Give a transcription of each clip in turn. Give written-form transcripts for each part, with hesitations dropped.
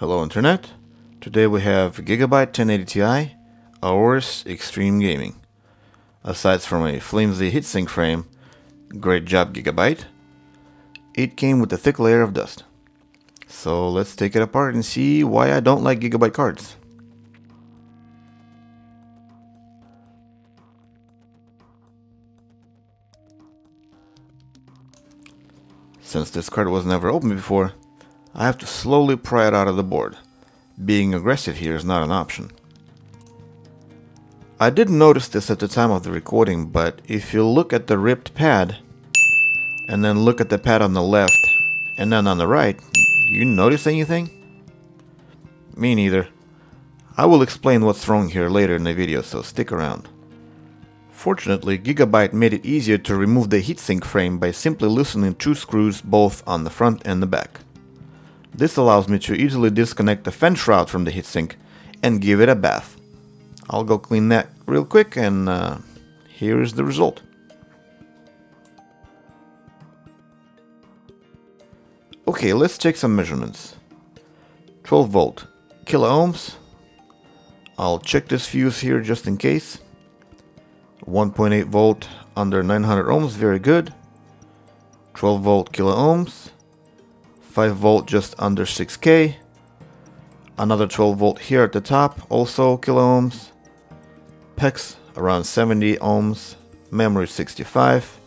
Hello Internet, today we have Gigabyte 1080 Ti Aorus Extreme Gaming. Aside from a flimsy heatsink frame, great job Gigabyte, it came with a thick layer of dust. So let's take it apart and see why I don't like Gigabyte cards. Since this card was never opened before, I have to slowly pry it out of the board. Being aggressive here is not an option. I didn't notice this at the time of the recording, but if you look at the ripped pad, and then look at the pad on the left, and then on the right, do you notice anything? Me neither. I will explain what's wrong here later in the video, so stick around. Fortunately, Gigabyte made it easier to remove the heatsink frame by simply loosening two screws both on the front and the back. This allows me to easily disconnect the fan shroud from the heatsink and give it a bath. I'll go clean that real quick and here is the result. Okay, let's take some measurements. 12 volt, kilo ohms. I'll check this fuse here just in case. 1.8 volt under 900 ohms, very good. 12 volt kilo ohms. 5 volt just under 6k, another 12 volt here at the top, also kilo ohms, PEX around 70 ohms, memory 65,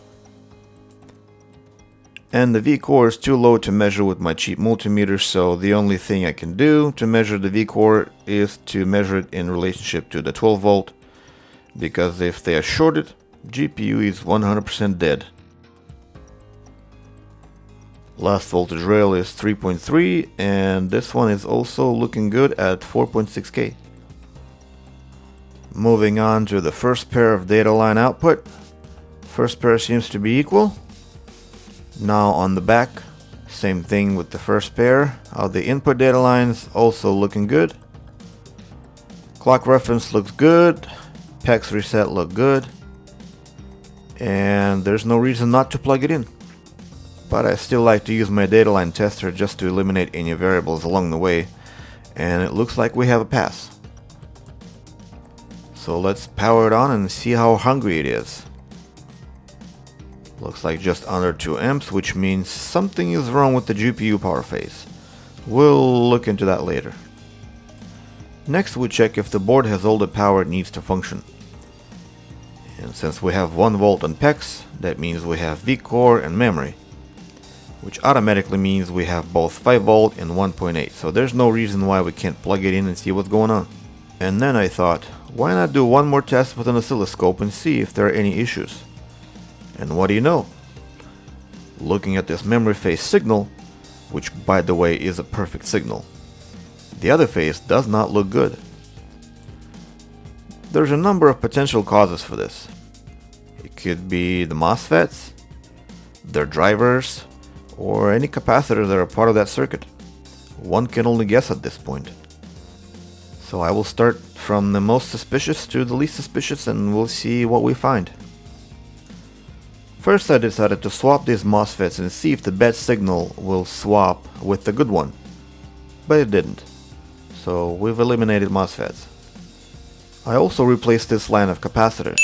and the VCore is too low to measure with my cheap multimeter, so the only thing I can do to measure the VCore is to measure it in relationship to the 12 volt, because if they are shorted, GPU is 100% dead. Last voltage rail is 3.3 and this one is also looking good at 4.6k. Moving on to the first pair of data line output. First pair seems to be equal. Now on the back, same thing with the first pair. Are the input data lines also looking good. Clock reference looks good. PEX reset look good. And there's no reason not to plug it in. But I still like to use my data line tester just to eliminate any variables along the way, and it looks like we have a pass. So let's power it on and see how hungry it is. Looks like just under 2 amps, which means something is wrong with the GPU power phase. We'll look into that later. Next we check if the board has all the power it needs to function. And since we have 1 volt on PEX, that means we have VCore and memory, which automatically means we have both 5 volt and 1.8, so there's no reason why we can't plug it in and see what's going on. And then I thought, why not do one more test with an oscilloscope and see if there are any issues? And what do you know? Looking at this memory phase signal, which by the way is a perfect signal, the other phase does not look good. There's a number of potential causes for this. It could be the MOSFETs, their drivers, or any capacitors that are part of that circuit. One can only guess at this point. So I will start from the most suspicious to the least suspicious and we'll see what we find. First I decided to swap these MOSFETs and see if the bad signal will swap with the good one. But it didn't. So we've eliminated MOSFETs. I also replaced this line of capacitors.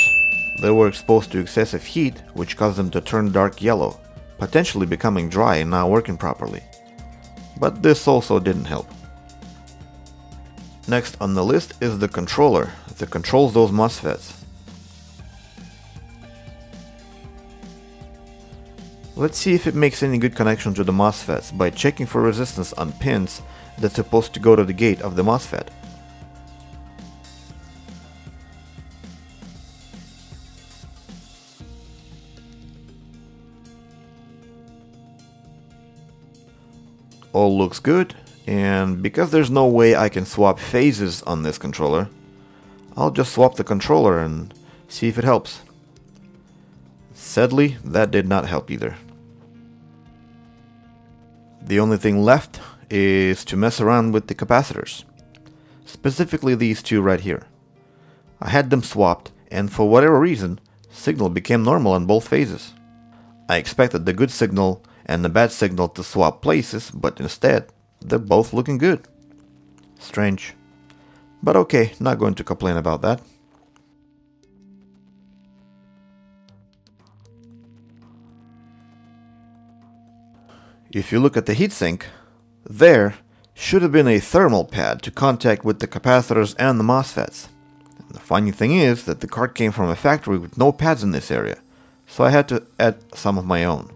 They were exposed to excessive heat, which caused them to turn dark yellow, potentially becoming dry and not working properly. But this also didn't help. Next on the list is the controller that controls those MOSFETs. Let's see if it makes any good connection to the MOSFETs by checking for resistance on pins that's supposed to go to the gate of the MOSFET. All looks good, and because there's no way I can swap phases on this controller, I'll just swap the controller and see if it helps. Sadly, that did not help either. The only thing left is to mess around with the capacitors, specifically these two right here. I had them swapped, and for whatever reason, signal became normal on both phases. I expected the good signal and the bad signal to swap places, but instead, they're both looking good. Strange. But okay, not going to complain about that. If you look at the heatsink, there should have been a thermal pad to contact with the capacitors and the MOSFETs. And the funny thing is that the card came from a factory with no pads in this area, so I had to add some of my own.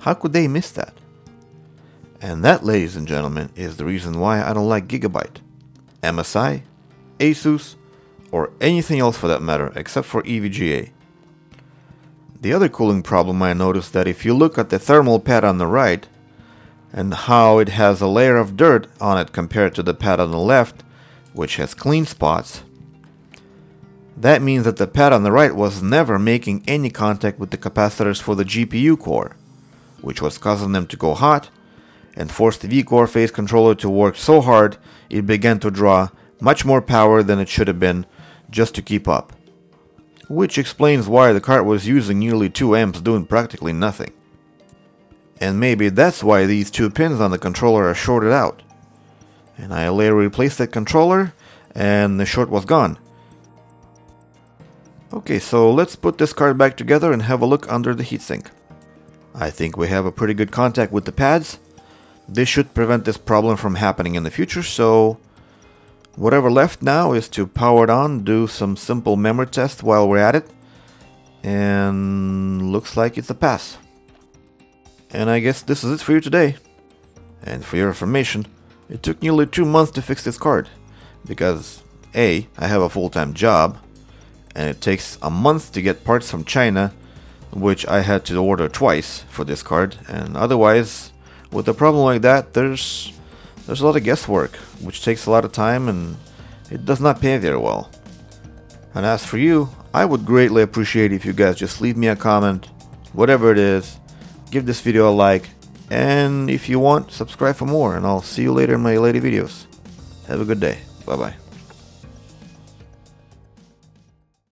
How could they miss that? And that, ladies and gentlemen, is the reason why I don't like Gigabyte, MSI, ASUS, or anything else for that matter except for EVGA. The other cooling problem I noticed that if you look at the thermal pad on the right and how it has a layer of dirt on it compared to the pad on the left, which has clean spots, that means that the pad on the right was never making any contact with the capacitors for the GPU core, which was causing them to go hot and forced the VCore phase controller to work so hard it began to draw much more power than it should have been just to keep up. Which explains why the card was using nearly 2 amps doing practically nothing. And maybe that's why these 2 pins on the controller are shorted out. And I later replaced that controller and the short was gone. Okay, so let's put this card back together and have a look under the heatsink. I think we have a pretty good contact with the pads. This should prevent this problem from happening in the future, so whatever left now is to power it on, do some simple memory test while we're at it, and looks like it's a pass. And I guess this is it for you today. And for your information, it took nearly 2 months to fix this card, because A, I have a full-time job, and it takes a month to get parts from China, which I had to order twice for this card, and otherwise, with a problem like that, there's a lot of guesswork, which takes a lot of time and it does not pay very well. And as for you, I would greatly appreciate if you guys just leave me a comment, whatever it is, give this video a like, and if you want, subscribe for more, and I'll see you later in my later videos. Have a good day. Bye bye.